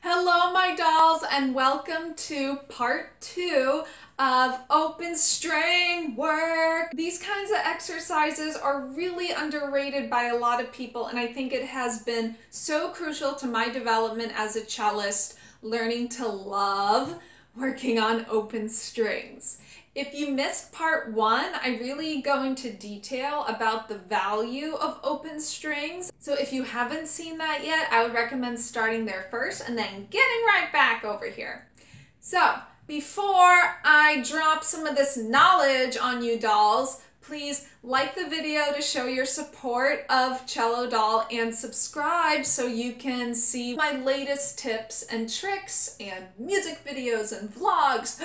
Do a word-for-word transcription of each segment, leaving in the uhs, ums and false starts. Hello my dolls and welcome to part two of open string work. These kinds of exercises are really underrated by a lot of people, and I think it has been so crucial to my development as a cellist, learning to love working on open strings. If you missed part one, I really go into detail about the value of open strings. So if you haven't seen that yet, I would recommend starting there first and then getting right back over here. So before I drop some of this knowledge on you dolls, please like the video to show your support of Cello Doll and subscribe so you can see my latest tips and tricks and music videos and vlogs,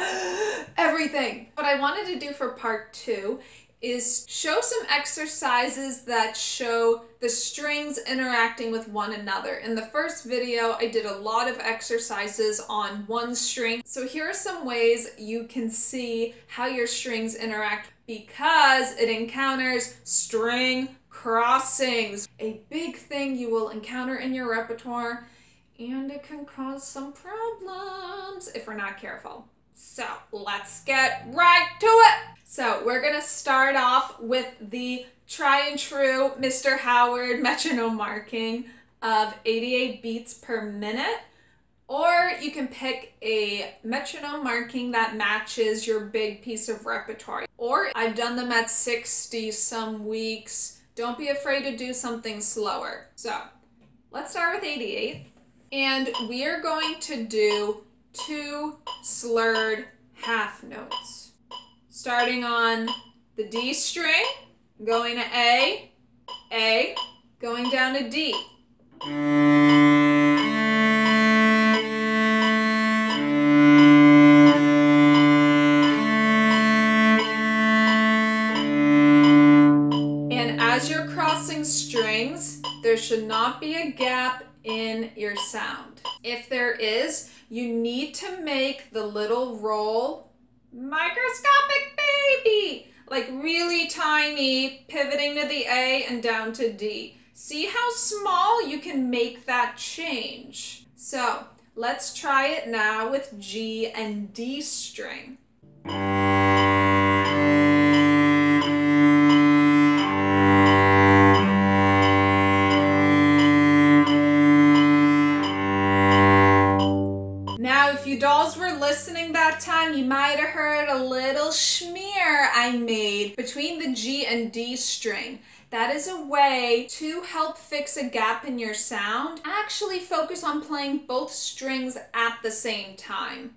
everything. What I wanted to do for part two is show some exercises that show the strings interacting with one another. In the first video, I did a lot of exercises on one string. So here are some ways you can see how your strings interact, because it encounters string crossings, a big thing you will encounter in your repertoire, and it can cause some problems if we're not careful. So let's get right to it. So we're gonna start off with the try and true Mister Howard metronome marking of eighty-eight beats per minute. Or you can pick a metronome marking that matches your big piece of repertoire. Or I've done them at sixty some weeks. Don't be afraid to do something slower. So let's start with eighty-eight. And we are going to do two slurred half notes. Starting on the D string, going to A, A, going down to D. There should not be a gap in your sound. If there is, you need to make the little roll microscopic baby, like really tiny, pivoting to the A and down to D. See how small you can make that change. So let's try it now with G and D string. Listening that time, you might have heard a little schmear I made between the G and D string. That is a way to help fix a gap in your sound. Actually focus on playing both strings at the same time.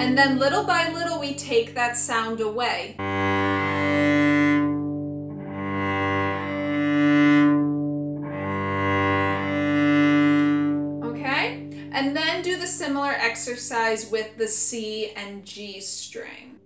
And then little by little we take that sound away. And then do the similar exercise with the C and G string.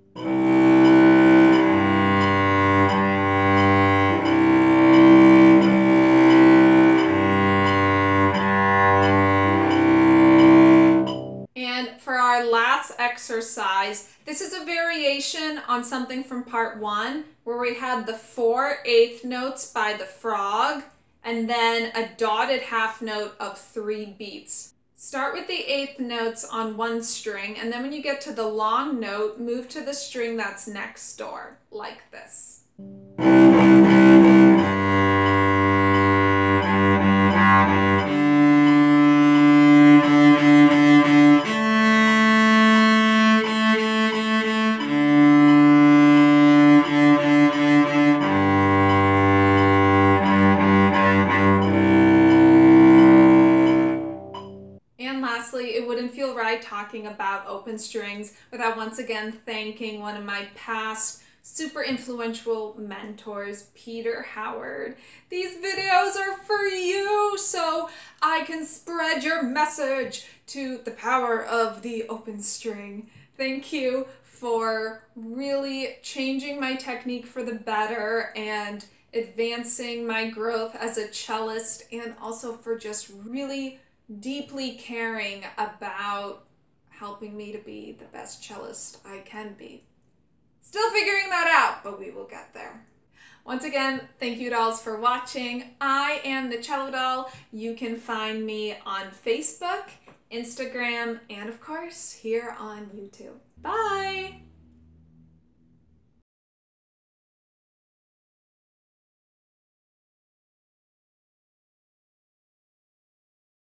And for our last exercise, this is a variation on something from part one, where we had the four eighth notes by the frog, and then a dotted half note of three beats. Start with the eighth notes on one string, and then when you get to the long note, move to the string that's next door, like this. Talking about open strings without once again thanking one of my past super influential mentors, Peter Howard. These videos are for you so I can spread your message to the power of the open string. Thank you for really changing my technique for the better and advancing my growth as a cellist, and also for just really deeply caring about helping me to be the best cellist I can be. Still figuring that out, but we will get there. Once again, thank you dolls for watching. I am the Cello Doll. You can find me on Facebook, Instagram, and of course here on YouTube. Bye!